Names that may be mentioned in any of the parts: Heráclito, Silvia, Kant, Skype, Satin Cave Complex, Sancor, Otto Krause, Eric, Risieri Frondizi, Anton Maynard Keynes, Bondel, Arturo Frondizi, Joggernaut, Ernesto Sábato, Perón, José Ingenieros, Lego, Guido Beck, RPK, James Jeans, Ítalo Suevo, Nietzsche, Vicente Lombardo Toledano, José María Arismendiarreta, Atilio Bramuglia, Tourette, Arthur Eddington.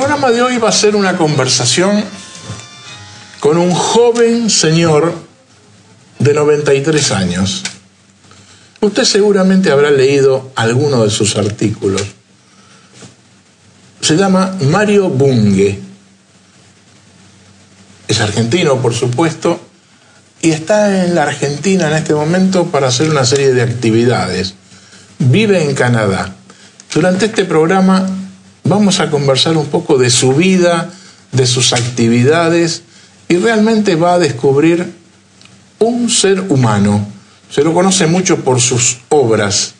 programa de hoy va a ser una conversación con un joven señor de 93 años. Usted seguramente habrá leído alguno de sus artículos. Se llama Mario Bunge. Es argentino, por supuesto, y está en la Argentina en este momento para hacer una serie de actividades. Vive en Canadá. Durante este programa vamos a conversar un poco de su vida, de sus actividades, y realmente va a descubrir un ser humano. Se lo conoce mucho por sus obras,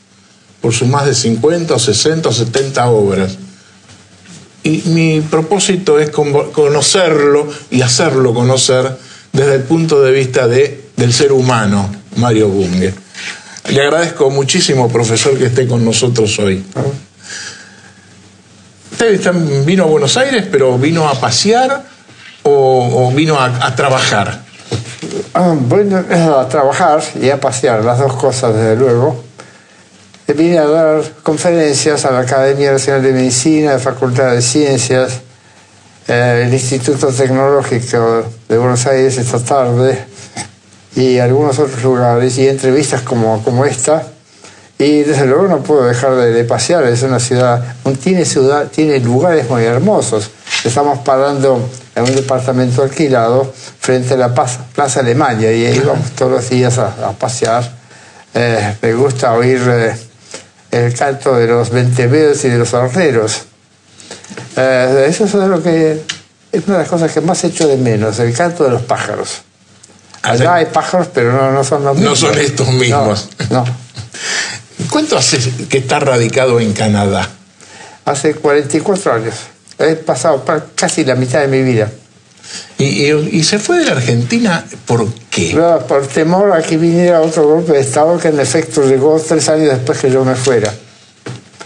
por sus más de 50 o 60 o 70 obras. Y mi propósito es conocerlo y hacerlo conocer desde el punto de vista del ser humano, Mario Bunge. Le agradezco muchísimo, profesor, que esté con nosotros hoy. ¿Usted vino a Buenos Aires, pero vino a pasear o vino a trabajar? Ah, bueno, a trabajar y a pasear, las dos cosas, desde luego. Vine a dar conferencias a la Academia Nacional de Medicina, la Facultad de Ciencias, el Instituto Tecnológico de Buenos Aires esta tarde y algunos otros lugares, y entrevistas como esta. Y desde luego no puedo dejar de pasear. Es una ciudad, tiene lugares muy hermosos. Estamos parando en un departamento alquilado frente a la Plaza Alemania y ahí vamos todos los días a pasear. Me gusta oír el canto de los ventevedos y de los horneros. Eso es una de las cosas que más echo de menos, el canto de los pájaros. Allá hay pájaros, pero no son los mismos. No son estos mismos. No. ¿Cuánto hace que está radicado en Canadá? Hace 44 años. He pasado casi la mitad de mi vida. ¿Y se fue de la Argentina por qué? No, por temor a que viniera otro golpe de Estado que en efecto llegó 3 años después que yo me fuera.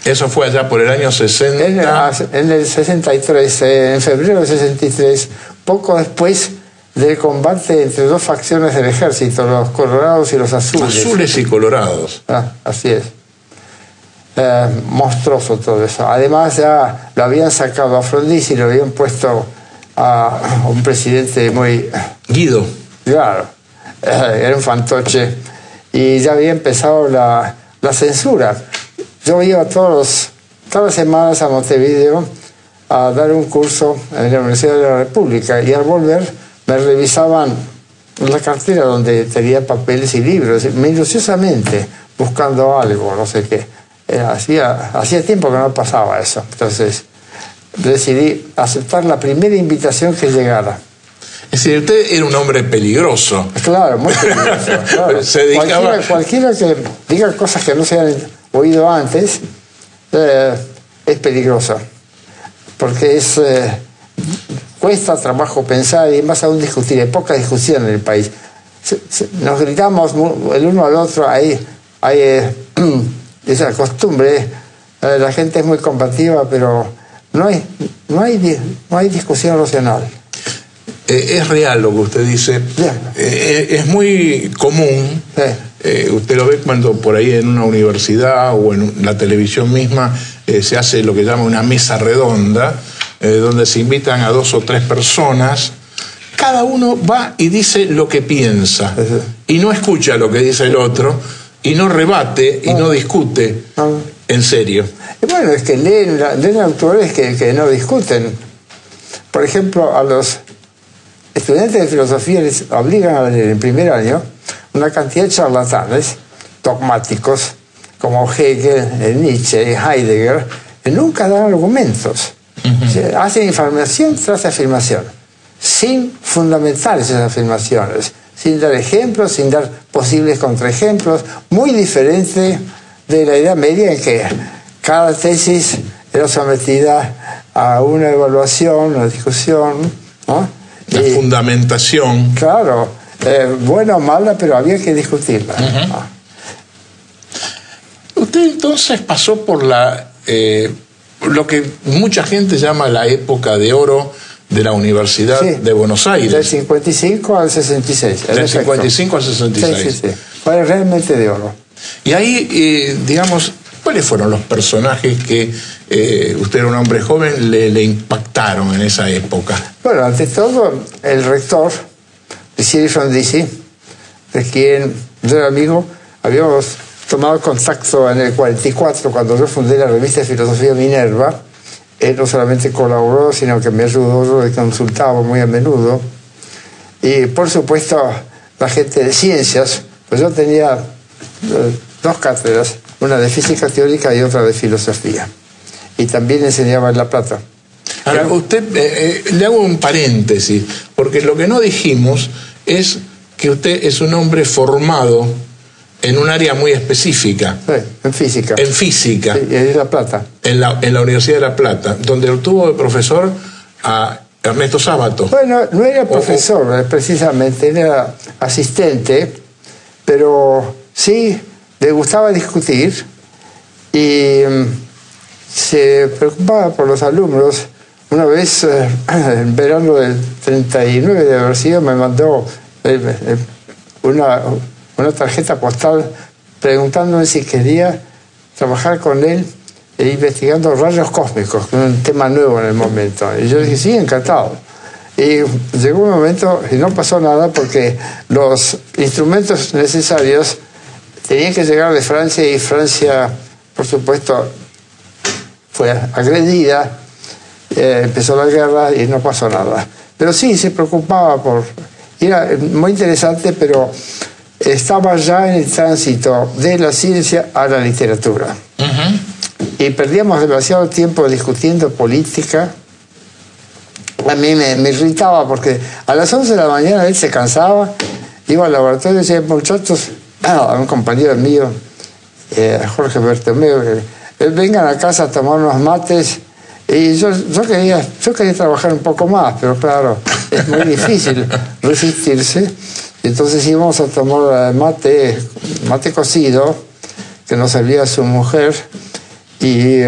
Eso fue allá por el año 60. En el 63, en febrero del 63, poco después del combate entre dos facciones del ejército, los colorados y los azules. Azules y colorados. Así es. Monstruoso todo eso. Además ya lo habían sacado a Frondizi y lo habían puesto a un presidente muy... Guido. Claro, era un fantoche. Y ya había empezado la censura. Yo iba todas las semanas a Montevideo a dar un curso en la Universidad de la República y al volver me revisaban la cartera donde tenía papeles y libros, minuciosamente, buscando algo, no sé qué. Hacía tiempo que no pasaba eso. Entonces decidí aceptar la primera invitación que llegara. Es decir, usted era un hombre peligroso. Claro, muy peligroso. Claro. Se dedicaba... cualquiera que diga cosas que no se han oído antes es peligroso. Porque cuesta trabajo pensar y más aún discutir. Hay poca discusión en el país. Nos gritamos el uno al otro. Esa costumbre, la gente es muy combativa, pero no hay discusión racional. Es real lo que usted dice. Es muy común, sí. Usted lo ve cuando por ahí en una universidad o en la televisión misma se hace lo que llama una mesa redonda, donde se invitan a 2 o 3 personas. Cada uno va y dice lo que piensa, sí. Y no escucha lo que dice el otro, y no rebate y no discute en serio. Y bueno, es que leen autores que no discuten. Por ejemplo, a los estudiantes de filosofía les obligan a leer en primer año una cantidad de charlatanes dogmáticos como Hegel, Nietzsche y Heidegger, que nunca dan argumentos. Hacen afirmación tras afirmación sin fundamentar esas afirmaciones, sin dar ejemplos, sin dar posibles contraejemplos, muy diferente de la Edad Media en que cada tesis era sometida a una evaluación, una discusión, ¿no? La fundamentación. Claro, buena o mala, pero había que discutirla. ¿No? Usted entonces pasó por lo que mucha gente llama la época de oro de la Universidad, sí, de Buenos Aires. Del 55 al 66. Del 55 al 66. Sí. Fue realmente de oro. Y ahí, digamos, ¿cuáles fueron los personajes que usted era un hombre joven, le impactaron en esa época? Bueno, ante todo, el rector, Risieri Frondizi, de quien yo era amigo, habíamos tomado contacto en el 44, cuando yo fundé la revista de Filosofía Minerva. Él no solamente colaboró, sino que me ayudó, lo consultaba muy a menudo. Y, por supuesto, la gente de ciencias, pues yo tenía dos cátedras, una de física teórica y otra de filosofía. Y también enseñaba en La Plata. Ahora, usted, le hago un paréntesis, porque lo que no dijimos es que usted es un hombre formado en un área muy específica. Sí, en física. En física. Sí, en La Plata. En la Universidad de La Plata, donde obtuvo de profesor a Ernesto Sábato. Bueno, no era profesor, precisamente, era asistente, pero sí le gustaba discutir y se preocupaba por los alumnos. Una vez, en verano del 39 de haber sido, me mandó una tarjeta postal preguntándome si quería trabajar con él e investigando rayos cósmicos, un tema nuevo en el momento. Y yo dije, sí, encantado. Y llegó un momento y no pasó nada porque los instrumentos necesarios tenían que llegar de Francia y Francia, por supuesto, fue agredida, empezó la guerra y no pasó nada. Pero sí, se preocupaba por... Era muy interesante, pero estaba ya en el tránsito de la ciencia a la literatura. Y perdíamos demasiado tiempo discutiendo política. A mí me irritaba porque a las 11 de la mañana él se cansaba, iba al laboratorio y decía, muchachos, a un compañero mío, Jorge Bertomeo, vengan a casa a tomar unos mates. Y yo quería trabajar un poco más, pero claro, es muy difícil resistirse. Entonces íbamos a tomar mate cocido, que nos servía su mujer, y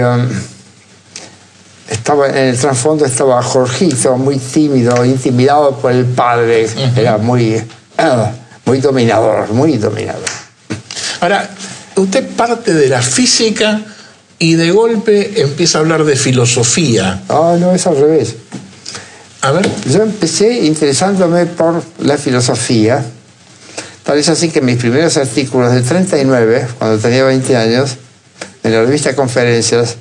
estaba en el trasfondo estaba Jorgito, muy tímido, intimidado por el padre. Era muy dominador, muy dominador. Ahora, usted parte de la física y de golpe empieza a hablar de filosofía. Ah, no, es al revés. A ver. Yo empecé interesándome por la filosofía. Tal es así que mis primeros artículos de 39, cuando tenía 20 años, en la revista Conferencias,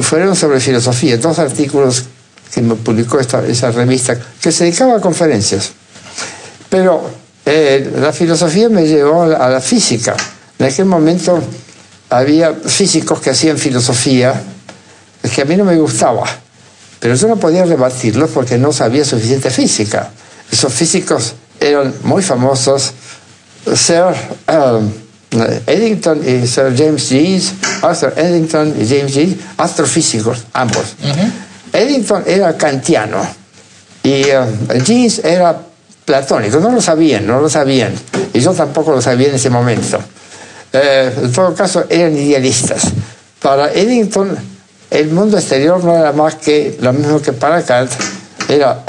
fueron sobre filosofía. Dos artículos que me publicó esa revista, que se dedicaba a conferencias. Pero la filosofía me llevó a la física. En aquel momento había físicos que hacían filosofía que a mí no me gustaba, pero yo no podía rebatirlos porque no sabía suficiente física. Esos físicos eran muy famosos, Sir Eddington y Sir James Jeans, Arthur Eddington y James Jeans, astrofísicos, ambos. Eddington era kantiano y Jeans era platónico. No lo sabían, y yo tampoco lo sabía en ese momento. En todo caso, eran idealistas. Para Eddington, el mundo exterior no era más que lo mismo que para Kant, era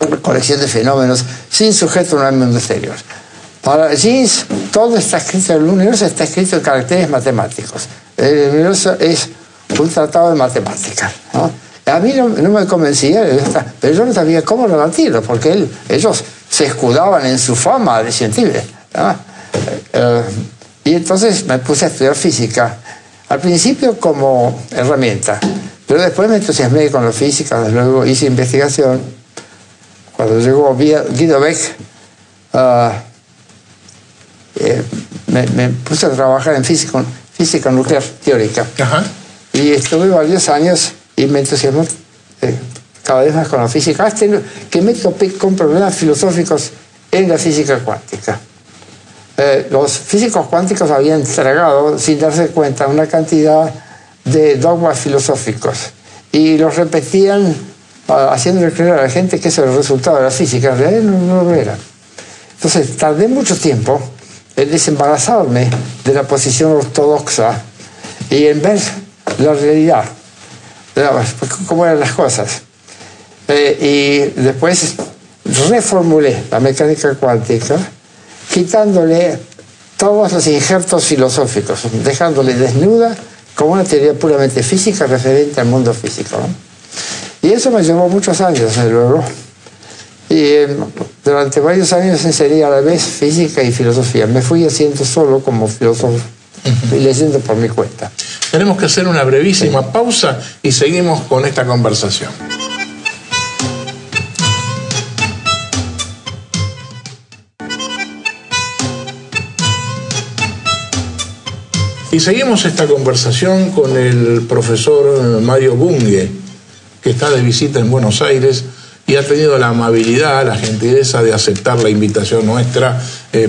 una colección de fenómenos sin sujeto al mundo exterior. Para Jeans, todo está escrito, el universo está escrito en caracteres matemáticos. El universo es un tratado de matemáticas, ¿no? A mí no me convencía, pero yo no sabía cómo rebatirlo, porque ellos se escudaban en su fama de científicos, ¿no? Y entonces me puse a estudiar física, al principio como herramienta, pero después me entusiasmé con la física. Desde luego hice investigación. Cuando llegó Guido Beck, me puse a trabajar en física nuclear teórica. Y estuve varios años y me entusiasmé cada vez más con la física, hasta que me topé con problemas filosóficos en la física cuántica. Los físicos cuánticos habían tragado, sin darse cuenta, una cantidad de dogmas filosóficos y los repetían haciéndole creer a la gente que ese era el resultado de la física. En realidad no lo era. Entonces tardé mucho tiempo en desembarazarme de la posición ortodoxa y en ver la realidad, cómo eran las cosas. Y después reformulé la mecánica cuántica, quitándole todos los injertos filosóficos, dejándole desnuda, como una teoría puramente física referente al mundo físico, ¿no? Y eso me llevó muchos años, desde luego. Y durante varios años enseñé a la vez física y filosofía. Me fui haciendo solo como filósofo y leyendo por mi cuenta. Tenemos que hacer una brevísima pausa y seguimos con esta conversación. Y seguimos esta conversación con el profesor Mario Bunge, que está de visita en Buenos Aires y ha tenido la amabilidad, la gentileza de aceptar la invitación nuestra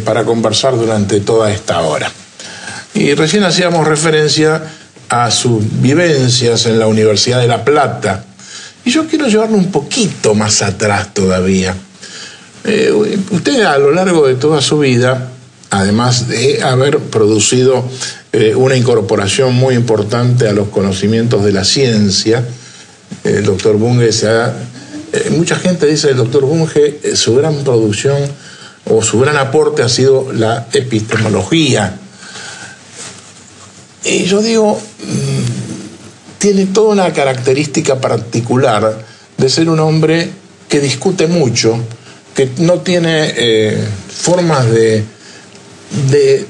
para conversar durante toda esta hora. Y recién hacíamos referencia a sus vivencias en la Universidad de La Plata. Y yo quiero llevarlo un poquito más atrás todavía. Usted a lo largo de toda su vida, además de haber producido una incorporación muy importante a los conocimientos de la ciencia, el doctor Bunge se ha... mucha gente dice el doctor Bunge, su gran producción o su gran aporte ha sido la epistemología. Y yo digo, tiene toda una característica particular de ser un hombre que discute mucho, que no tiene formas de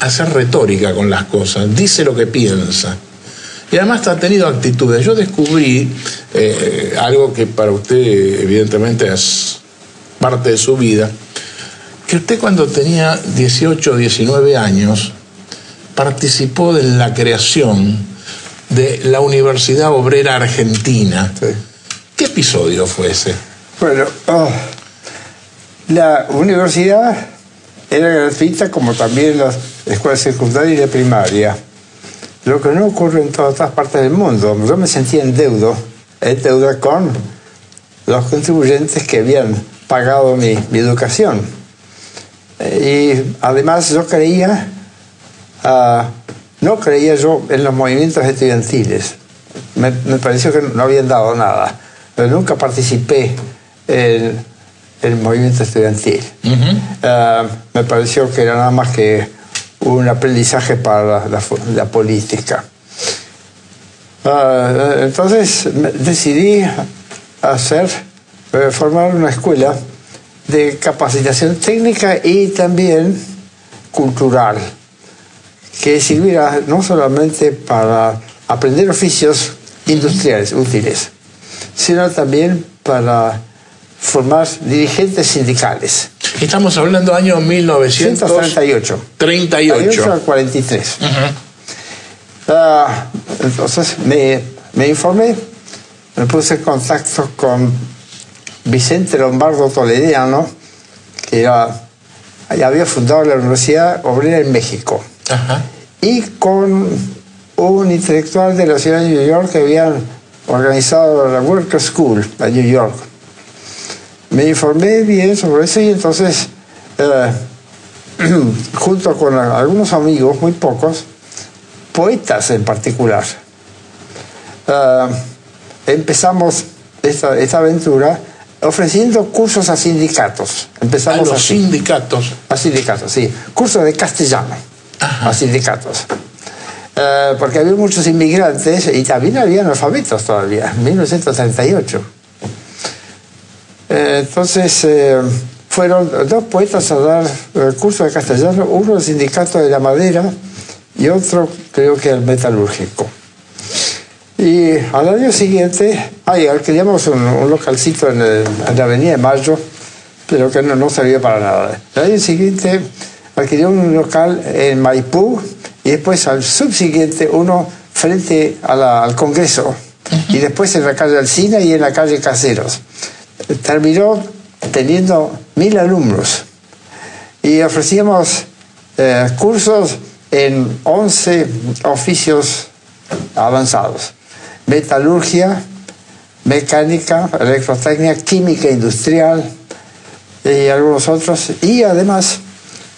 hacer retórica con las cosas, dice lo que piensa. Y además ha tenido actitudes. Yo descubrí algo que para usted evidentemente es parte de su vida, que usted cuando tenía 18 o 19 años participó de la creación de la Universidad Obrera Argentina. Sí. ¿Qué episodio fue ese? Bueno, la universidad era gratuita, como también las escuelas secundarias y de primaria, lo que no ocurre en todas las partes del mundo. Yo me sentía en deuda con los contribuyentes que habían pagado mi educación. Y además yo creía, no creía yo en los movimientos estudiantiles. Me pareció que no habían dado nada. Pero nunca participé en el movimiento estudiantil. Me pareció que era nada más que un aprendizaje para la política. Entonces decidí formar una escuela de capacitación técnica y también cultural, que sirviera no solamente para aprender oficios industriales útiles, sino también para formar dirigentes sindicales. Estamos hablando año 1938. 38 a 43. Entonces me informé, me puse en contacto con Vicente Lombardo Toledano, que ya había fundado la Universidad Obrera en México, y con un intelectual de la ciudad de New York que habían organizado la Worker School en New York. Me informé bien sobre eso y entonces, junto con algunos amigos, muy pocos, poetas en particular, empezamos esta aventura ofreciendo cursos a sindicatos. Empezamos a los sindicatos. A sindicatos, sí. Cursos de castellano. A sindicatos. Porque había muchos inmigrantes y también había analfabetos todavía, en 1938. Entonces fueron dos poetas a dar curso de castellano, uno al sindicato de la madera y otro creo que al metalúrgico. Y al año siguiente alquilamos un localcito en la avenida de Mayo, pero que no servía para nada. Al año siguiente alquilamos un local en Maipú y después al subsiguiente uno frente a al Congreso y después en la calle Alsina y en la calle Caseros. Terminó teniendo 1000 alumnos y ofrecíamos cursos en 11 oficios avanzados: metalurgia, mecánica, electrotecnia, química industrial y algunos otros. Y además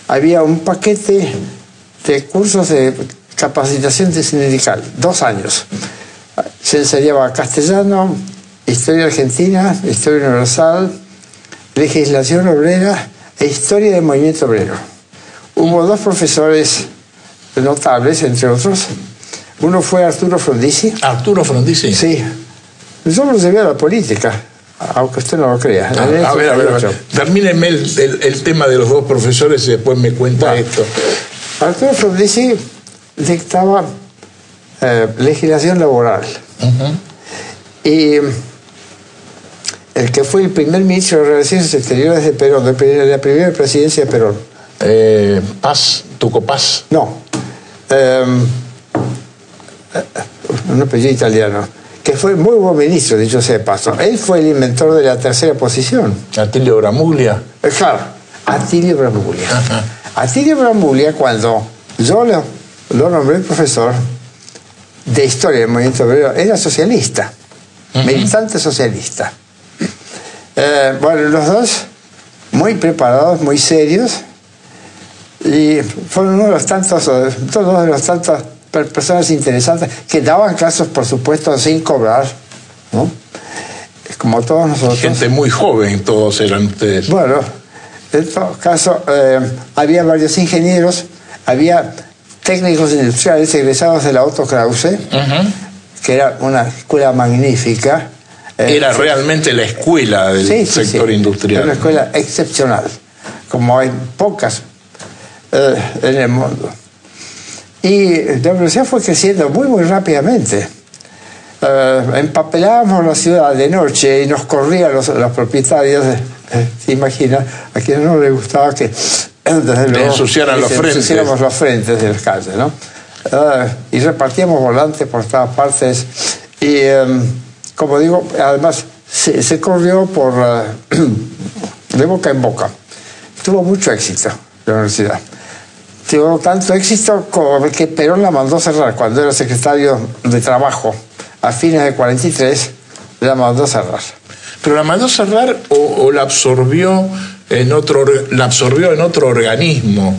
había un paquete de cursos de capacitación sindical, 2 años. Se enseñaba castellano, historia argentina, historia universal, legislación obrera e historia del movimiento obrero. Hubo 2 profesores notables, entre otros, Uno fue Arturo Frondizi. ¿Arturo Frondizi? Sí. Yo los debía a la política, aunque usted no lo crea. A ver. Termínenme el tema de los dos profesores y después me cuenta esto. Arturo Frondizi dictaba legislación laboral. Y el que fue el primer ministro de Relaciones Exteriores de Perón, de la primera presidencia de Perón. Paz, Tucopaz. No. Un apellido italiano, que fue muy buen ministro, dicho sea de paso. Él fue el inventor de la tercera posición. Atilio Bramuglia. Claro, Atilio Bramuglia. Atilio Bramuglia, cuando yo lo nombré profesor de historia del movimiento obrero, era socialista, militante socialista. Bueno, los dos muy preparados, muy serios, y fueron uno de los tantos, todos de los tantos personas interesantes que daban clases, por supuesto, sin cobrar, ¿no? Como todos nosotros. Gente muy joven, todos eran ustedes. Bueno, en todo caso, había varios ingenieros, había técnicos industriales egresados de la Otto Krause, que era una escuela magnífica. Era realmente la escuela del sector industrial. Era una escuela excepcional, como hay pocas en el mundo. Y la universidad fue creciendo muy rápidamente. Empapelábamos la ciudad de noche y nos corrían los propietarios, se imagina, a quienes no les gustaba que ensuciaran los frentes. Ensuciáramos los frentes de las calles, ¿no? Y repartíamos volantes por todas partes. Y, como digo, además se corrió por, de boca en boca. Tuvo mucho éxito la universidad. Tuvo tanto éxito que Perón la mandó cerrar cuando era secretario de Trabajo. A fines de 43 la mandó cerrar. ¿Pero la mandó cerrar o la absorbió en otro, organismo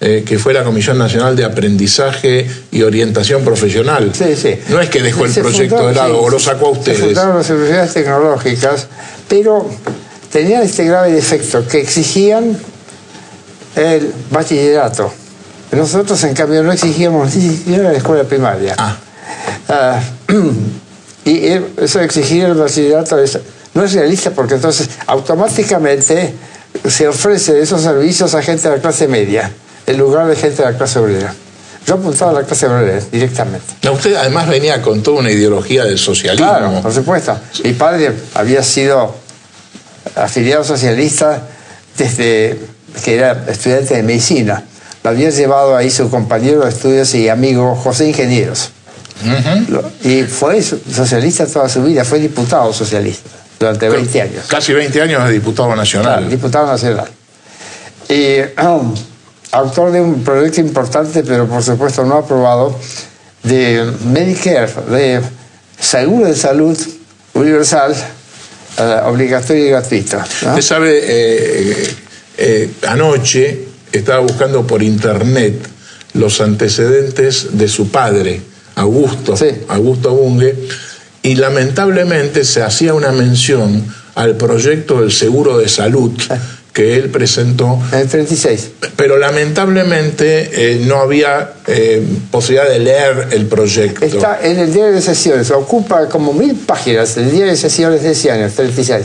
que fue la Comisión Nacional de Aprendizaje y Orientación Profesional? Sí, sí. No es que dejó el proyecto fundó, de lado, o lo sacó a ustedes. Se fundaron las universidades tecnológicas, pero tenían este grave defecto, que exigían el bachillerato. Nosotros, en cambio, no exigíamos ni siquiera la escuela primaria. Y eso de exigir el bachillerato no es realista, porque entonces automáticamente se ofrece esos servicios a gente de la clase media, en lugar de gente de la clase obrera. Yo apuntaba a la clase obrera directamente. No, usted además venía con toda una ideología del socialismo. Claro, por supuesto. Mi padre había sido afiliado socialista desde que era estudiante de medicina. Lo había llevado ahí su compañero de estudios y amigo José Ingenieros. Y fue socialista toda su vida, fue diputado socialista durante 20 años. Casi 20 años de diputado nacional. Claro, diputado nacional. Y autor de un proyecto importante, pero por supuesto no aprobado, de Medicare, de seguro de salud universal, obligatorio y gratuito, ¿no? Usted sabe, anoche estaba buscando por internet los antecedentes de su padre, Augusto, Augusto Bunge, y lamentablemente se hacía una mención al proyecto del seguro de salud que él presentó. En el 36. Pero lamentablemente no había posibilidad de leer el proyecto. Está en el diario de sesiones, ocupa como 1000 páginas, el diario de sesiones de ese año, el 36.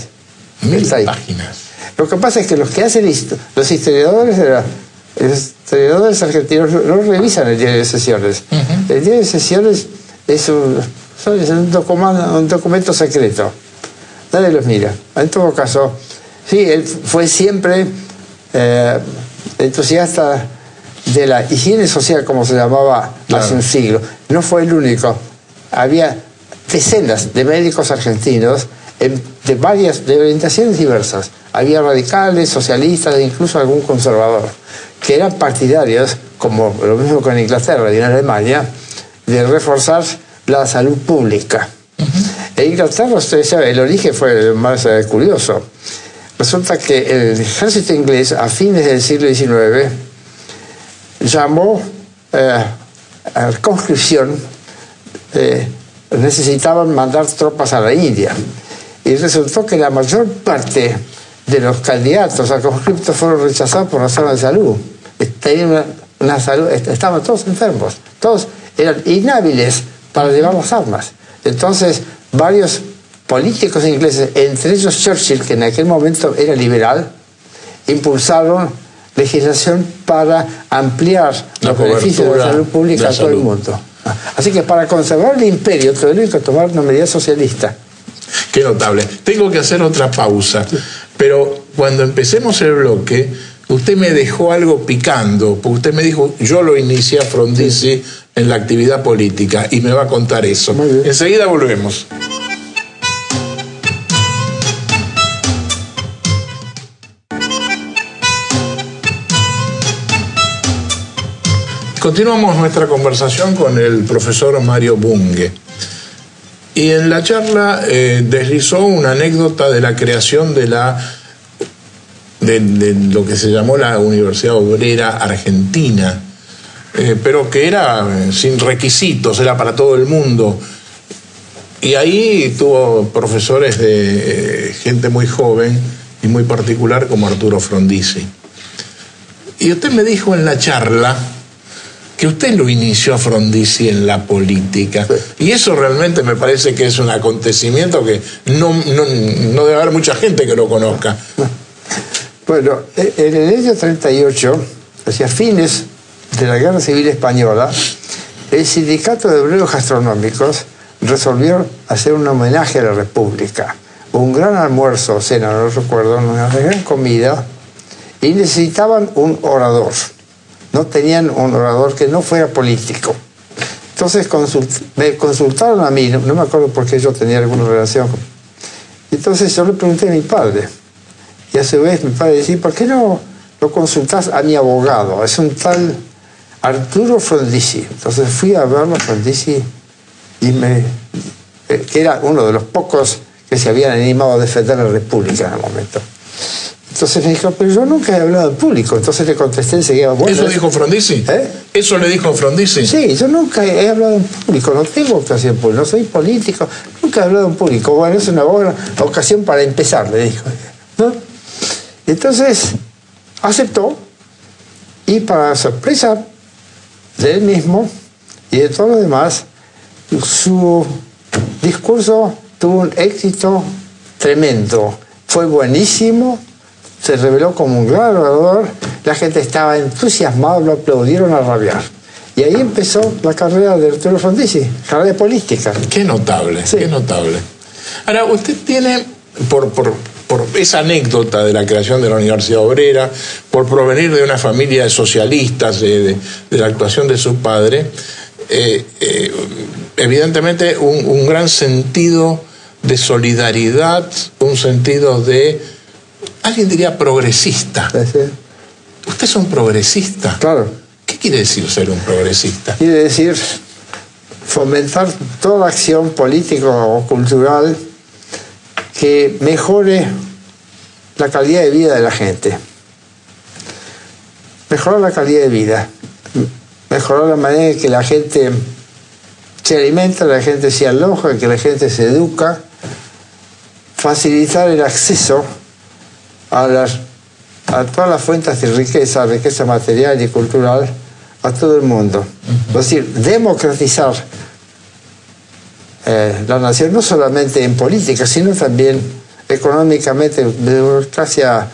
1000 páginas. Lo que pasa es que los que hacen los historiadores argentinos no revisan el diario de sesiones. El diario de sesiones es un documento secreto. Nadie los mira. En todo caso, sí, él fue siempre entusiasta de la higiene social, como se llamaba hace un siglo. No fue el único. Había decenas de médicos argentinos de orientaciones diversas. Había radicales, socialistas e incluso algún conservador, que eran partidarios, como lo mismo que en Inglaterra y en Alemania, de reforzar la salud pública. En Inglaterra, usted sabe, el origen fue más curioso. Resulta que el ejército inglés, a fines del siglo XIX, llamó a conscripción, necesitaban mandar tropas a la India. Y resultó que la mayor parte de los candidatos a conscriptos fueron rechazados por razones de salud. Estaban todos enfermos, todos eran inhábiles para llevarnos armas. Entonces, varios políticos ingleses, entre ellos Churchill, que en aquel momento era liberal, impulsaron legislación para ampliar los beneficios de la salud pública a todo el mundo. Así que para conservar el imperio tuvieron que tomar una medida socialista. Qué notable. Tengo que hacer otra pausa, pero cuando empecemos el bloque, usted me dejó algo picando, porque usted me dijo, yo lo inicié a Frondizi en la actividad política, y me va a contar eso. Enseguida volvemos. Continuamos nuestra conversación con el profesor Mario Bunge. Y en la charla deslizó una anécdota de la creación de lo que se llamó la Universidad Obrera Argentina, pero que era sin requisitos, era para todo el mundo. Y ahí tuvo profesores de gente muy joven y muy particular como Arturo Frondizi. Y usted me dijo en la charla que usted lo inició a Frondizi en la política. Y eso realmente me parece que es un acontecimiento que no debe haber mucha gente que lo conozca. Bueno, en el año 38, hacia fines de la Guerra Civil Española, el Sindicato de Obreros Gastronómicos resolvió hacer un homenaje a la República. Un gran almuerzo, cena, no recuerdo, una gran comida, y necesitaban un orador. No tenían un orador que no fuera político. Entonces me consultaron a mí, no me acuerdo por qué yo tenía alguna relación. Entonces yo le pregunté a mi padre, y a su vez mi padre decía, ¿por qué no lo consultás a mi abogado? Es un tal Arturo Frondizi. Entonces fui a verlo a Frondizi, y que era uno de los pocos que se habían animado a defender la República en el momento. Entonces me dijo, pero yo nunca he hablado en público. Entonces le contesté enseguida. Bueno, ¿eso dijo Frondizi? ¿Eh? ¿Eso le dijo Frondizi? Sí, yo nunca he hablado en público, no tengo ocasión en público, no soy político, nunca he hablado en público. Bueno, es una buena ocasión para empezar, le dijo, ¿no? Entonces aceptó, y para sorpresa de él mismo y de todos los demás, su discurso tuvo un éxito tremendo. Fue buenísimo. Se reveló como un gran orador, la gente estaba entusiasmada, lo aplaudieron a rabiar. Y ahí empezó la carrera de Arturo Frondizi, carrera política. Qué notable, sí. Qué notable. Ahora, usted tiene, por esa anécdota de la creación de la Universidad Obrera, por provenir de una familia de socialistas, de la actuación de su padre, evidentemente un gran sentido de solidaridad, un sentido de... Alguien diría progresista. Sí. Usted es un progresista. Claro. ¿Qué quiere decir ser un progresista? Quiere decir fomentar toda acción política o cultural que mejore la calidad de vida de la gente. Mejorar la calidad de vida. Mejorar la manera en que la gente se alimenta, la gente se aloja, que la gente se educa. Facilitar el acceso a todas las fuentes de riqueza material y cultural, a todo el mundo. Es decir, democratizar la nación, no solamente en política, sino también económicamente, democracia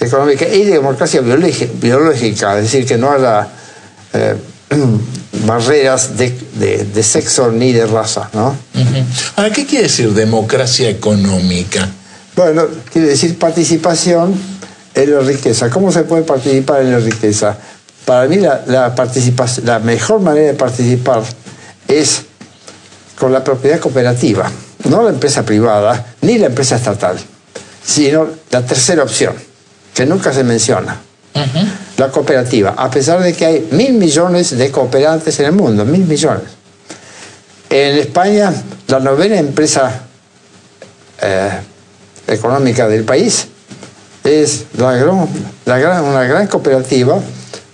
económica y democracia biológica, es decir, que no haya barreras de sexo ni de raza, ¿no? Ahora, ¿qué quiere decir democracia económica? Bueno, quiere decir participación en la riqueza. ¿Cómo se puede participar en la riqueza? Para mí la mejor manera de participar es con la propiedad cooperativa. No la empresa privada, ni la empresa estatal, sino la tercera opción, que nunca se menciona. La cooperativa, a pesar de que hay 1.000 millones de cooperantes en el mundo, 1.000 millones. En España, la novena empresa económica del país es una gran cooperativa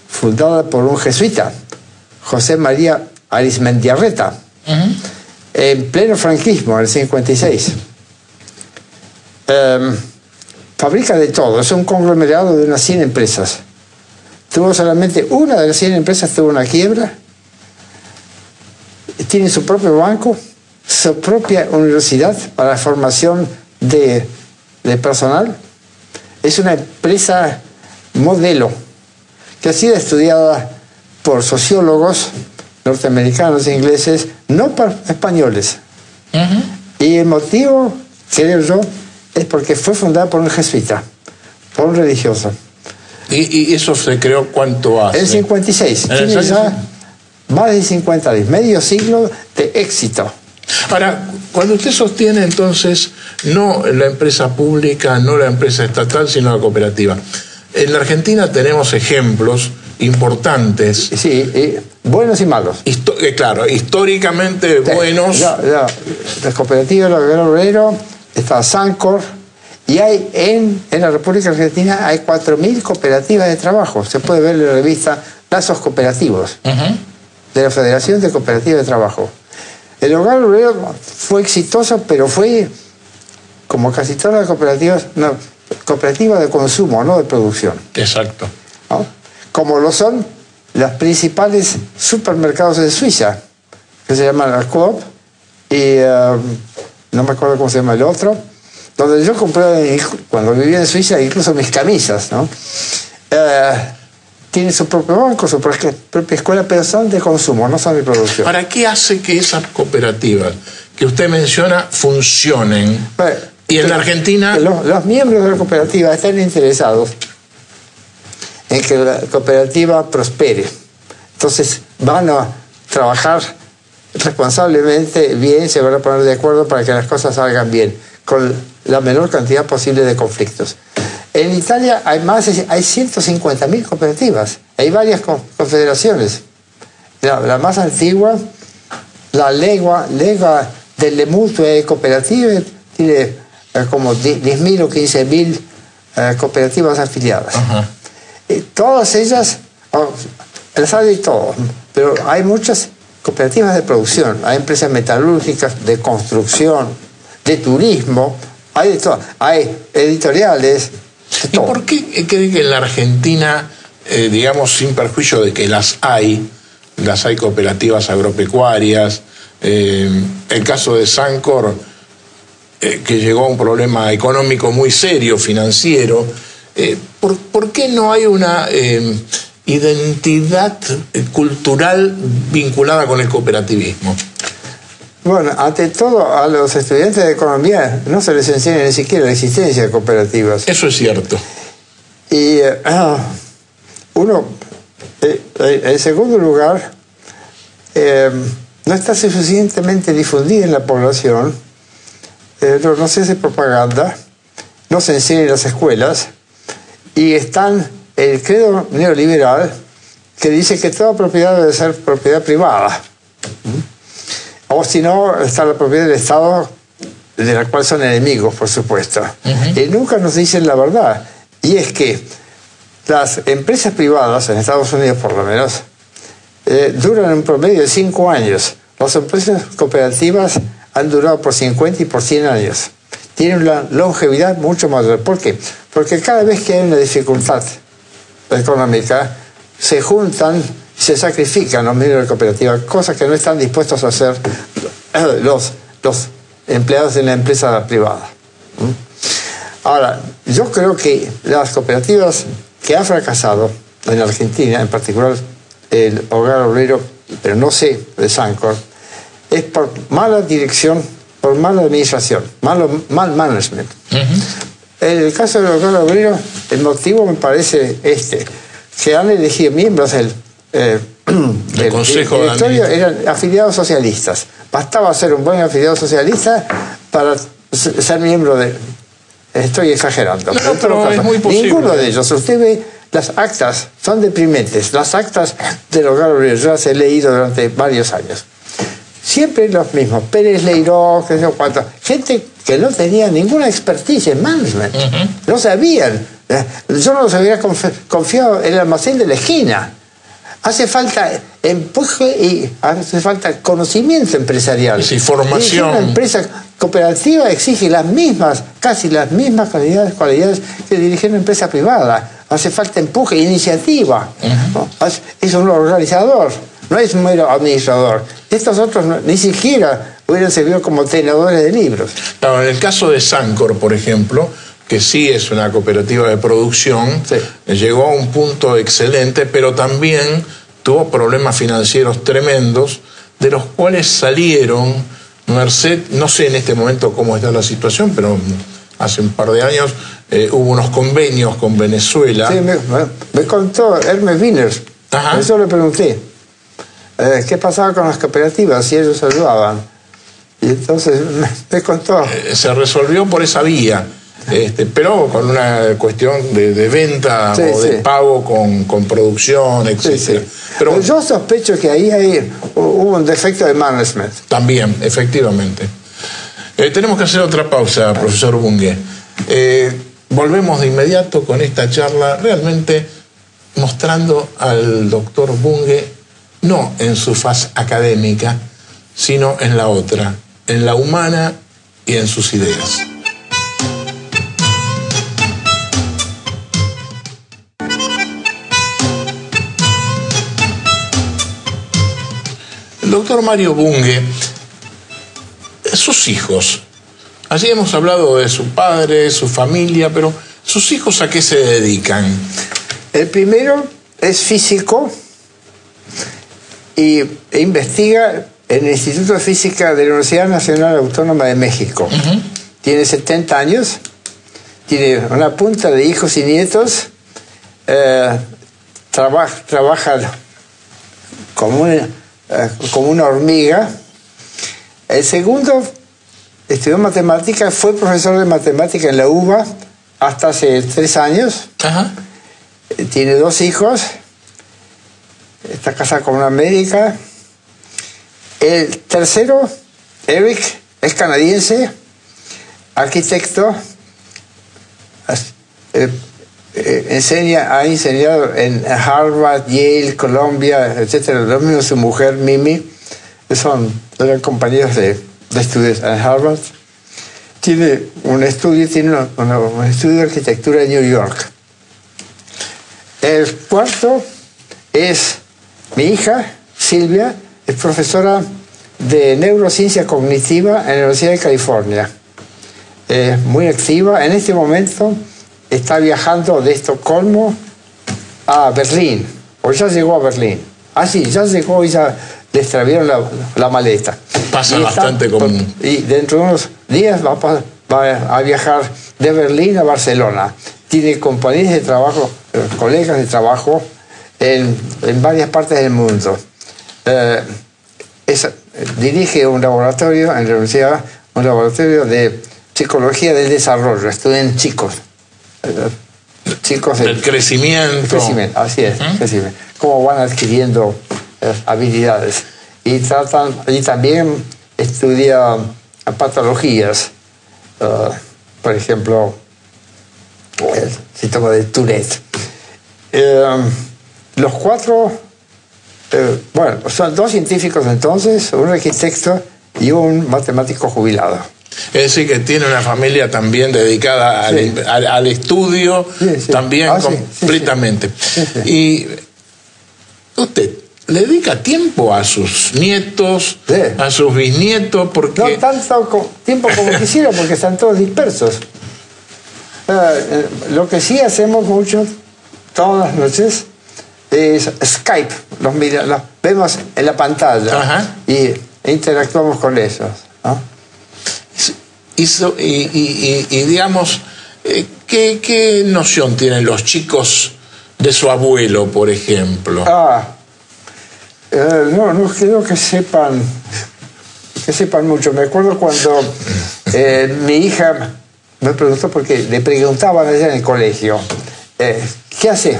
fundada por un jesuita, José María Arismendiarreta, en pleno franquismo, en el 56. Fabrica de todo, es un conglomerado de unas 100 empresas. Tuvo solamente una de las 100 empresas, tuvo una quiebra, tiene su propio banco, su propia universidad para la formación de personal. Es una empresa modelo que ha sido estudiada por sociólogos norteamericanos e ingleses, no por españoles. Uh-huh. Y el motivo, creo yo, es porque fue fundada por un jesuita, por un religioso. ¿Y eso se creó cuánto hace? En el 56. Tiene ya más de 50 años, medio siglo de éxito. Ahora, cuando usted sostiene entonces no la empresa pública, no la empresa estatal, sino la cooperativa. En la Argentina tenemos ejemplos importantes. Sí, buenos y malos. Claro, históricamente buenos. Las cooperativas, el obrero, está Sancor, y hay en la República Argentina hay 4.000 cooperativas de trabajo. Se puede ver en la revista Lazos Cooperativos, uh-huh, de la Federación de Cooperativas de Trabajo. El hogar obrero fue exitoso, pero fue, como casi todas las cooperativas, una cooperativa de consumo, no de producción. Exacto. ¿No? Como lo son los principales supermercados de Suiza, que se llaman la Coop, y no me acuerdo cómo se llama el otro, donde yo compré, cuando vivía en Suiza, incluso mis camisas, ¿no? Tienen su propio banco, su propia escuela, pero son de consumo, no son de producción. ¿Para qué hace que esas cooperativas que usted menciona funcionen? Bueno, y en la Argentina... Los miembros de la cooperativa están interesados en que la cooperativa prospere. Entonces van a trabajar responsablemente bien, se van a poner de acuerdo para que las cosas salgan bien, con la menor cantidad posible de conflictos. En Italia hay 150.000 cooperativas. Hay varias confederaciones. La más antigua, la Lega delle Mutue Cooperative, tiene como 10.000 o 15.000 cooperativas afiliadas. Uh-huh. Y todas ellas, las hay de todo, pero hay muchas cooperativas de producción, hay empresas metalúrgicas, de construcción, de turismo, hay de todo, hay editoriales. ¿Y por qué cree que en la Argentina, digamos, sin perjuicio de que las hay cooperativas agropecuarias, el caso de Sancor, que llegó a un problema económico muy serio, financiero, ¿por qué no hay una identidad cultural vinculada con el cooperativismo? Bueno, ante todo, a los estudiantes de economía no se les enseña ni siquiera la existencia de cooperativas. Eso es cierto. Y en segundo lugar, no está suficientemente difundida en la población, no se hace propaganda, no se enseña en las escuelas, y están el credo neoliberal que dice que toda propiedad debe ser propiedad privada. O si no, está la propiedad del Estado, de la cual son enemigos, por supuesto. Uh-huh. Y nunca nos dicen la verdad. Y es que las empresas privadas, en Estados Unidos por lo menos, duran un promedio de 5 años. Las empresas cooperativas han durado por 50 y por 100 años. Tienen una longevidad mucho mayor. ¿Por qué? Porque cada vez que hay una dificultad económica, se juntan, se sacrifican los miembros de la cooperativa, cosas que no están dispuestos a hacer los empleados de la empresa privada. Ahora, yo creo que las cooperativas que han fracasado en la Argentina, en particular el Hogar Obrero, pero no sé de Sancor, es por mala dirección, por mala administración, mal management. Uh-huh. En el caso del Hogar Obrero, el motivo me parece que han elegido miembros del Consejo de Directorio, eran afiliados socialistas. Bastaba ser un buen afiliado socialista para ser miembro de... Estoy exagerando. No, pero es muy posible. Ninguno de ellos. Usted ve, las actas son deprimentes. Las actas del Hogar Obrero, yo las he leído durante varios años. Siempre los mismos. Pérez Leiró, qué sé yo cuánto. Gente que no tenía ninguna experticia en management. Uh-huh. No sabían. Yo no los hubiera confiado en el almacén de la esquina. Hace falta empuje y hace falta conocimiento empresarial. Sí, formación. Una empresa cooperativa exige las mismas, casi las mismas cualidades que dirige una empresa privada. Hace falta empuje, iniciativa. Uh-huh. ¿No? Es un organizador. no es mero administrador. Estos otros no, ni siquiera hubieran servido como tenedores de libros. Claro, en el caso de Sancor, por ejemplo, que sí es una cooperativa de producción, sí, llegó a un punto excelente, pero también tuvo problemas financieros tremendos, de los cuales salieron, merced, no sé en este momento cómo está la situación, pero hace un par de años hubo unos convenios con Venezuela. Sí, me contó Hermes Wiener. Ajá. Eso le pregunté. ¿Qué pasaba con las cooperativas si ellos ayudaban? Y entonces me contó. Se resolvió por esa vía, pero con una cuestión de venta, sí, o de pago con producción, etc. Sí, sí. Pero yo sospecho que ahí hubo un defecto de management. También, efectivamente. Tenemos que hacer otra pausa, profesor Bunge. Volvemos de inmediato con esta charla, realmente mostrando al doctor Bunge, no en su faz académica, sino en la otra, en la humana y en sus ideas. El doctor Mario Bunge, sus hijos. Así hemos hablado de su padre, su familia, pero ¿sus hijos a qué se dedican? El primero es físico e investiga en el Instituto de Física de la Universidad Nacional Autónoma de México. Uh-huh. Tiene 70 años, tiene una punta de hijos y nietos, trabaja como una hormiga. El segundo estudió matemáticas, fue profesor de matemáticas en la UBA hasta hace 3 años. Ajá. Tiene 2 hijos. Está casado con una médica. El tercero, Eric, es canadiense, arquitecto. Ha enseñado en Harvard, Yale, Columbia, etc. Lo mismo su mujer, Mimi. Eran compañeros de estudios en Harvard. Tiene un estudio, de arquitectura en New York. El cuarto es mi hija, Silvia, es profesora de neurociencia cognitiva en la Universidad de California. Es muy activa. En este momento está viajando de Estocolmo a Berlín, o ya llegó a Berlín. Ah, sí, ya llegó y ya le extravieron la maleta. Pasa bastante común. Y dentro de unos días va a viajar de Berlín a Barcelona. Tiene compañías de trabajo, colegas de trabajo en varias partes del mundo. Dirige un laboratorio en la universidad, un laboratorio de psicología del desarrollo. Estudian chicos. Chicos del crecimiento. Así es. ¿Mm? Crecimiento. Cómo van adquiriendo habilidades. Y también estudia patologías, por ejemplo, el síntoma de Tourette. Los cuatro, son 2 científicos entonces, un arquitecto y un matemático jubilado. Es decir, que tiene una familia también dedicada, sí, al estudio, sí, sí, también, completamente. Sí, sí. Y usted le dedica tiempo a sus nietos, sí, a sus bisnietos, porque... No tanto tiempo como quisiera, porque están todos dispersos. Lo que sí hacemos mucho, todas las noches, es Skype. Los vemos en la pantalla. Ajá. Y interactuamos con ellos, ¿no? Y digamos, ¿qué noción tienen los chicos de su abuelo, por ejemplo? No creo que sepan mucho. Me acuerdo cuando mi hija me preguntó, porque le preguntaban allá en el colegio, ¿qué haces?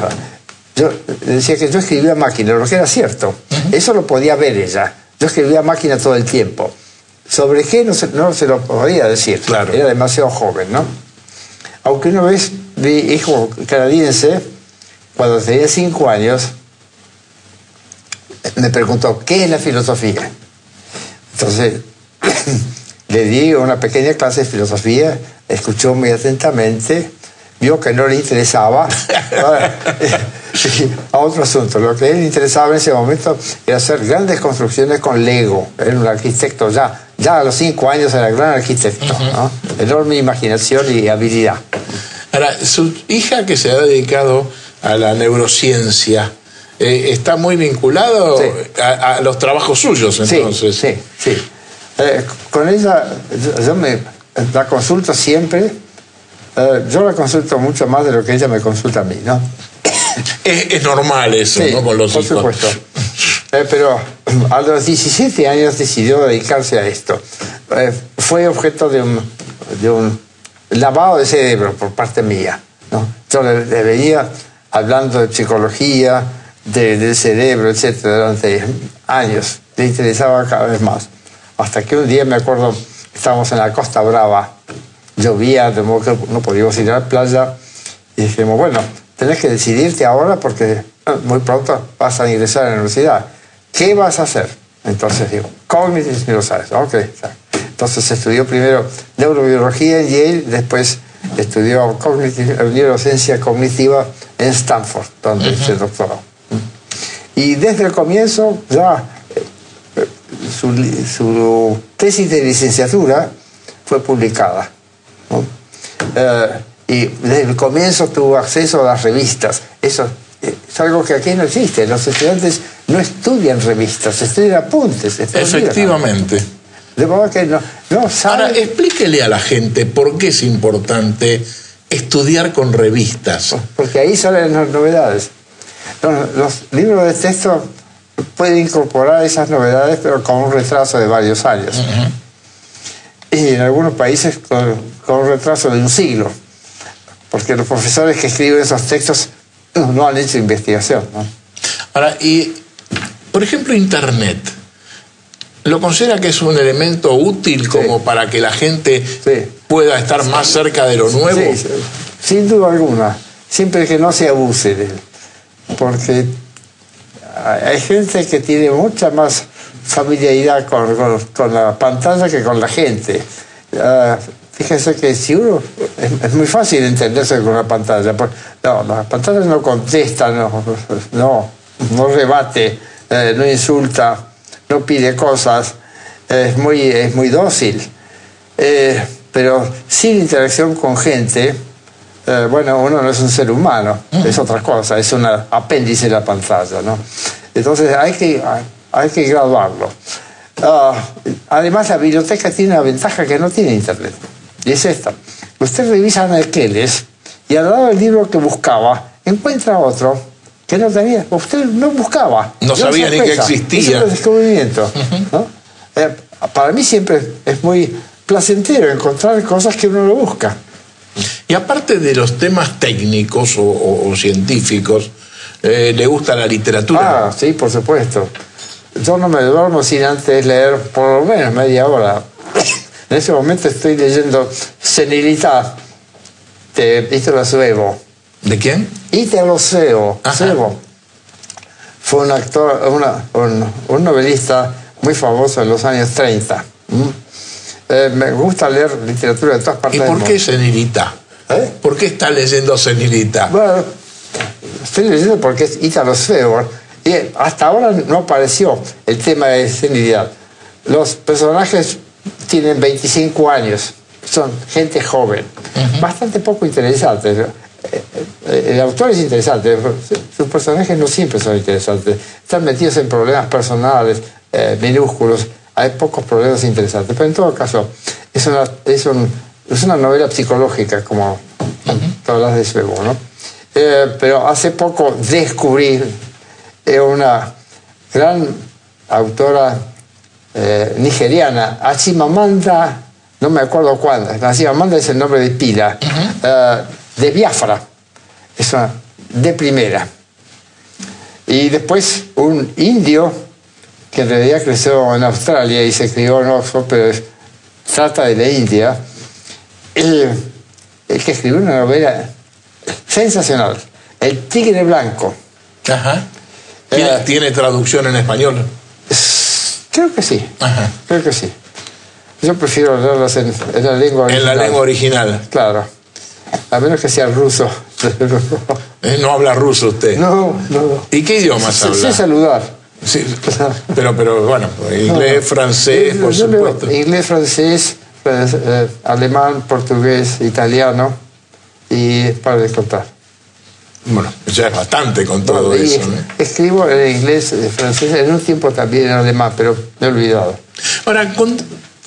Yo decía que yo escribía a máquina, lo que era cierto. Uh-huh. Eso lo podía ver ella. Yo escribía a máquina todo el tiempo. ¿Sobre qué? No se lo podía decir. Claro. Era demasiado joven, ¿no? Aunque una vez mi hijo canadiense, cuando tenía 5 años, me preguntó, ¿qué es la filosofía? Entonces, le di una pequeña clase de filosofía, escuchó muy atentamente, vio que no le interesaba. Sí, a otro asunto. Lo que él interesaba en ese momento era hacer grandes construcciones con Lego. Era un arquitecto ya. Ya a los 5 años era gran arquitecto, ¿no? Enorme imaginación y habilidad. Ahora, su hija, que se ha dedicado a la neurociencia, ¿está muy vinculado a los trabajos suyos, entonces? Sí, sí, sí. Con ella yo la consulto siempre. Yo la consulto mucho más de lo que ella me consulta a mí, ¿no? Es normal eso, sí, ¿no? Con los hijos. Por supuesto. Pero a los 17 años decidió dedicarse a esto. Fue objeto de un lavado de cerebro por parte mía, ¿no? Yo le veía hablando de psicología, del cerebro, etcétera, durante años. Le interesaba cada vez más. Hasta que un día, me acuerdo, estábamos en la Costa Brava. Llovía, de modo que no podíamos ir a la playa. Y dijimos, bueno, tenés que decidirte ahora porque muy pronto vas a ingresar a la universidad. ¿Qué vas a hacer? Entonces digo, cognitive neuroscience. Ok. Entonces estudió primero neurobiología en Yale, después estudió neurociencia cognitiva en Stanford, donde se doctoró. Y desde el comienzo, ya su tesis de licenciatura fue publicada, ¿no? Y desde el comienzo tuvo acceso a las revistas. Eso es algo que aquí no existe. Los estudiantes no estudian revistas, estudian apuntes. Efectivamente. De modo que no saben. Ahora, explíquele a la gente por qué es importante estudiar con revistas. Porque ahí salen las novedades. Los libros de texto pueden incorporar esas novedades, pero con un retraso de varios años. Y en algunos países con un retraso de un siglo, porque los profesores que escriben esos textos no han hecho investigación, ¿no? Ahora, y por ejemplo, Internet, ¿lo considera que es un elemento útil como para que la gente pueda estar más cerca de lo nuevo? Sí, sin duda alguna, siempre que no se abuse de él, porque hay gente que tiene mucha más familiaridad con la pantalla que con la gente. Fíjense que si uno es muy fácil entenderse con la pantalla. No, las pantallas no contestan, no rebate, no insulta, no pide cosas, es muy dócil. Pero sin interacción con gente, bueno, uno no es un ser humano, es otra cosa, es un apéndice de la pantalla, ¿no? Entonces hay que graduarlo. Además, la biblioteca tiene una ventaja que no tiene Internet. Y es esta. Usted revisa anaqueles y al lado del libro que buscaba, encuentra otro que no tenía. Usted no buscaba. No sabía ni que existía. Es un descubrimiento, ¿no? Para mí siempre es muy placentero encontrar cosas que uno no busca. Y aparte de los temas técnicos o científicos, ¿le gusta la literatura? Ah, sí, por supuesto. Yo no me duermo sin antes leer por lo menos media hora. En ese momento estoy leyendo Senilidad de Ítalo Suevo. ¿De quién? Ítalo Suevo. Fue un actor, un novelista muy famoso en los años 30. Me gusta leer literatura de todas partes del mundo. ¿Y por qué Senilidad? ¿Por qué está leyendo Senilidad? Bueno, estoy leyendo porque es Ítalo Suevo. Y hasta ahora no apareció el tema de senilidad. Los personajes tienen 25 años, son gente joven, bastante poco interesante. El autor es interesante, sus personajes no siempre son interesantes. Están metidos en problemas personales, minúsculos, hay pocos problemas interesantes. Pero en todo caso, es una novela psicológica, como todas las de Suevo, ¿no? Pero hace poco descubrí. Es una gran autora nigeriana, Achimamanda, no me acuerdo cuándo, Achimamanda es el nombre de pila, de Biafra, es una de primera. Y después un indio que en realidad creció en Australia y se crió en Oxford, pero trata de la India, el que escribió una novela sensacional, El Tigre Blanco. ¿Tiene traducción en español? Creo que sí. Creo que sí. Yo prefiero leerlas en la lengua original. Claro. A menos que sea ruso. No habla ruso usted. No, no. ¿Y qué idiomas habla? Sé saludar. Sí, pero bueno, inglés, no, francés, por supuesto. Inglés, francés, pues, alemán, portugués, italiano y para de contar. Bueno, ya es bastante con todo eso. Escribo en inglés, francés, en un tiempo también en alemán, pero me he olvidado. Ahora,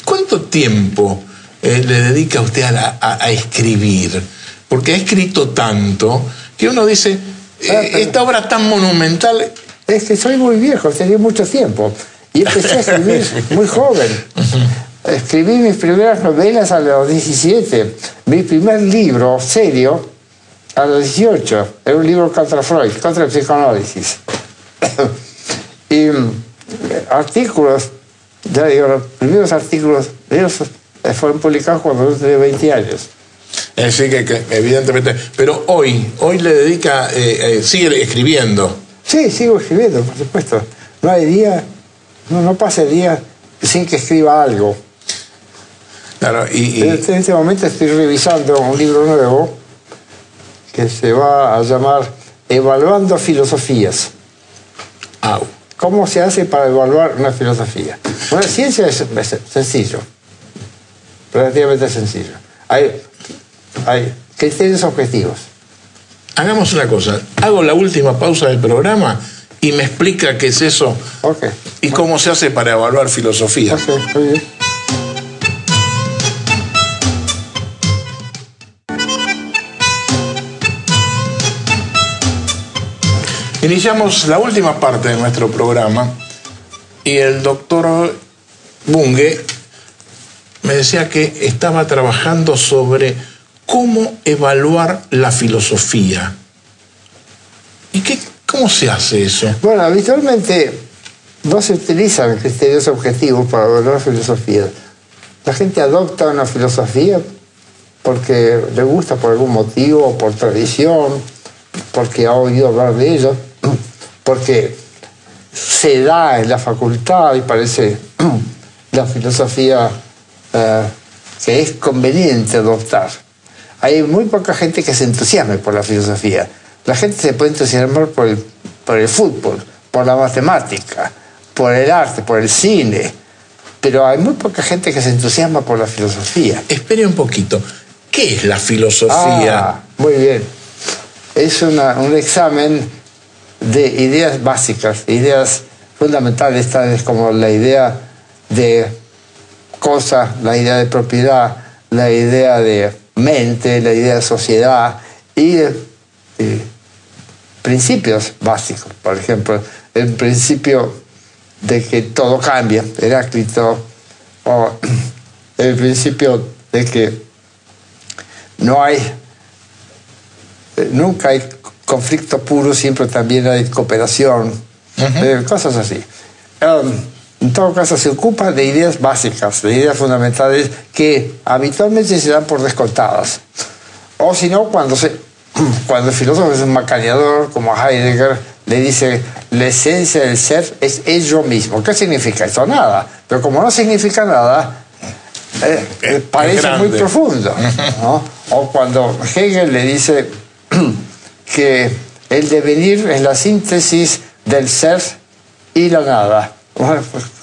¿cuánto tiempo le dedica usted a escribir? Porque ha escrito tanto que uno dice, esta obra tan monumental... Es que soy muy viejo, tenía mucho tiempo. Y empecé a escribir muy joven. Escribí mis primeras novelas a los 17. Mi primer libro serio a los 18. Era un libro contra Freud, contra el psicoanálisis. Y artículos, ya digo, los primeros artículos fueron publicados cuando yo tenía 20 años. Así que evidentemente... Pero hoy le dedica... sigue escribiendo. Sí, sigo escribiendo, por supuesto. No hay día, no pasa el día sin que escriba algo. Claro, en este momento estoy revisando un libro nuevo que se va a llamar Evaluando Filosofías. ¿Cómo se hace para evaluar una filosofía? Una ciencia es sencillo, relativamente sencillo. Hay criterios objetivos. Hagamos una cosa, hago la última pausa del programa y me explica qué es eso y cómo se hace para evaluar filosofía. Iniciamos la última parte de nuestro programa y el doctor Bunge me decía que estaba trabajando sobre cómo evaluar la filosofía. ¿Y cómo se hace eso? Bueno, habitualmente no se utilizan criterios objetivos para evaluar la filosofía. La gente adopta una filosofía porque le gusta por algún motivo, por tradición, porque ha oído hablar de ella, porque se da en la facultad y parece la filosofía que es conveniente adoptar. Hay muy poca gente que se entusiasme por la filosofía. La gente se puede entusiasmar por el fútbol, por la matemática, por el arte, por el cine. Pero hay muy poca gente que se entusiasma por la filosofía. Espere un poquito. ¿Qué es la filosofía? Muy bien. Es un examen de ideas básicas, ideas fundamentales, tales como la idea de cosa, la idea de propiedad, la idea de... mente, la idea de sociedad y principios básicos. Por ejemplo, el principio de que todo cambia, Heráclito, o el principio de que nunca hay conflicto puro, siempre también hay cooperación, cosas así. En todo caso, se ocupa de ideas básicas, de ideas fundamentales que habitualmente se dan por descontadas. O si no, cuando el filósofo es un macaneador, como Heidegger, le dice, la esencia del ser es ello mismo. ¿Qué significa esto? Nada. Pero como no significa nada, parece muy profundo, ¿no? O cuando Hegel le dice que el devenir es la síntesis del ser y la nada.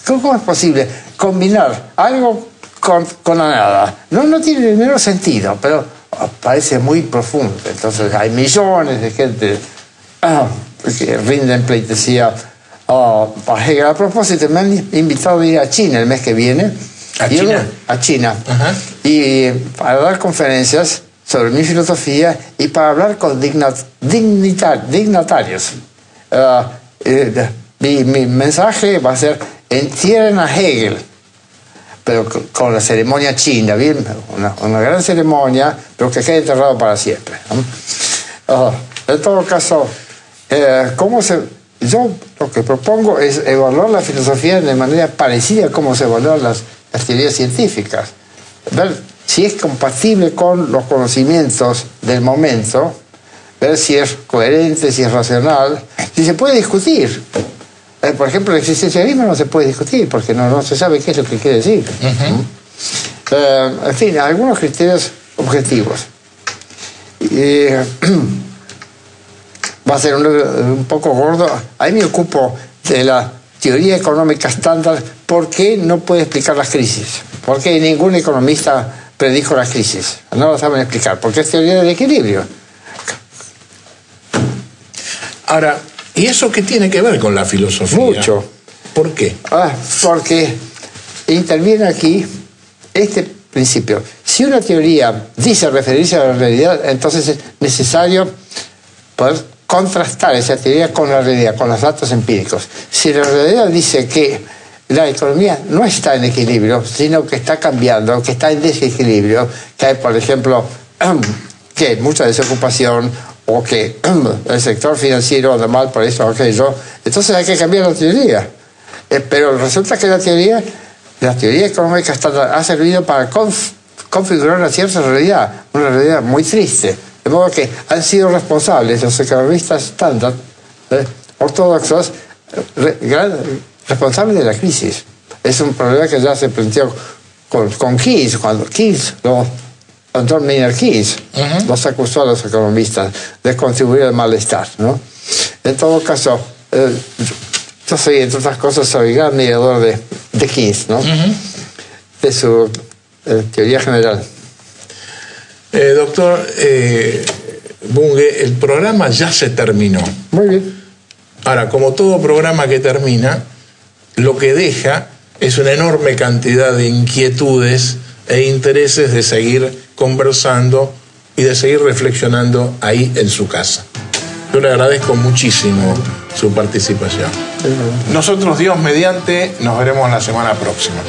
¿Cómo es posible combinar algo con la nada? No tiene el menor sentido, pero parece muy profundo. Entonces hay millones de gente que rinden pleitesía a Hegel. A propósito, me han invitado a ir a China el mes que viene. ¿A China? A China. Y para dar conferencias sobre mi filosofía y para hablar con dignatarios. Mi mensaje va a ser, entierren a Hegel, pero con la ceremonia china, ¿bien? Una gran ceremonia, pero que quede enterrado para siempre, ¿no? En todo caso, yo lo que propongo es evaluar la filosofía de manera parecida a cómo se evalúan las teorías científicas. Ver si es compatible con los conocimientos del momento, ver si es coherente, si es racional, si se puede discutir. Por ejemplo, el existencialismo no se puede discutir porque no se sabe qué es lo que quiere decir. En fin, algunos criterios objetivos. va a ser un poco gordo. Ahí me ocupo de la teoría económica estándar. ¿Por qué no puede explicar las crisis? Porque ningún economista predijo las crisis. No lo saben explicar. Porque es teoría del equilibrio. Ahora, ¿y eso qué tiene que ver con la filosofía? Mucho. ¿Por qué? Ah, porque interviene aquí este principio. Si una teoría dice referirse a la realidad, entonces es necesario poder contrastar esa teoría con la realidad, con los datos empíricos. Si la realidad dice que la economía no está en equilibrio, sino que está cambiando, que está en desequilibrio, que hay, por ejemplo, que hay mucha desocupación, o que el sector financiero anda mal por eso o aquello, entonces hay que cambiar la teoría. Pero resulta que la teoría económica ha servido para configurar una cierta realidad, una realidad muy triste. De modo que han sido responsables los economistas estándar, ortodoxos, responsables de la crisis. Es un problema que ya se planteó con Keynes, cuando Keynes Anton Maynard Keynes los acusó a los economistas de contribuir al malestar, ¿no? En todo caso, yo soy, entre otras cosas, soy gran admirador de Keynes, ¿no? De su teoría general. Doctor Bunge, el programa ya se terminó. Muy bien. Ahora, como todo programa que termina, lo que deja es una enorme cantidad de inquietudes e intereses de seguir conversando y de seguir reflexionando ahí en su casa. Yo le agradezco muchísimo su participación. Nosotros, Dios mediante, nos veremos la semana próxima.